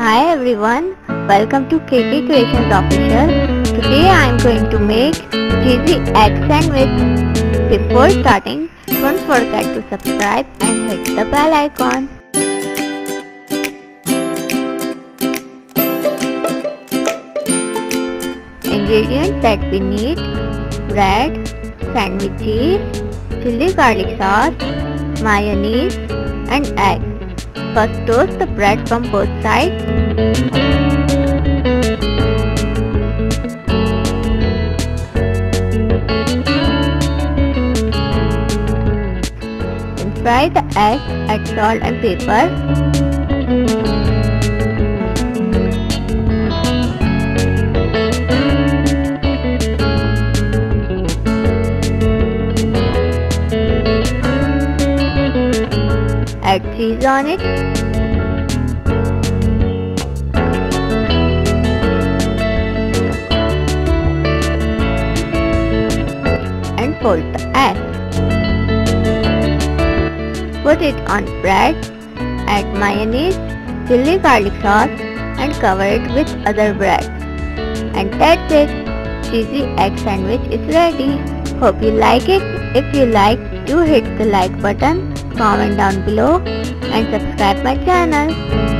Hi everyone, welcome to KK Creations Official. Today I am going to make cheesy egg sandwich. Before starting, don't forget to subscribe and hit the bell icon. Ingredients that we need: bread, sandwich cheese, chili garlic sauce, mayonnaise and egg. First, toast the bread from both sides. Then fry the egg, add salt and pepper. Add cheese on it. And fold the egg. Put it on bread. Add mayonnaise, chili garlic sauce and cover it with other bread. And that's it. Cheesy egg sandwich is ready. Hope you like it. If you like, do hit the like button, comment down below and subscribe my channel.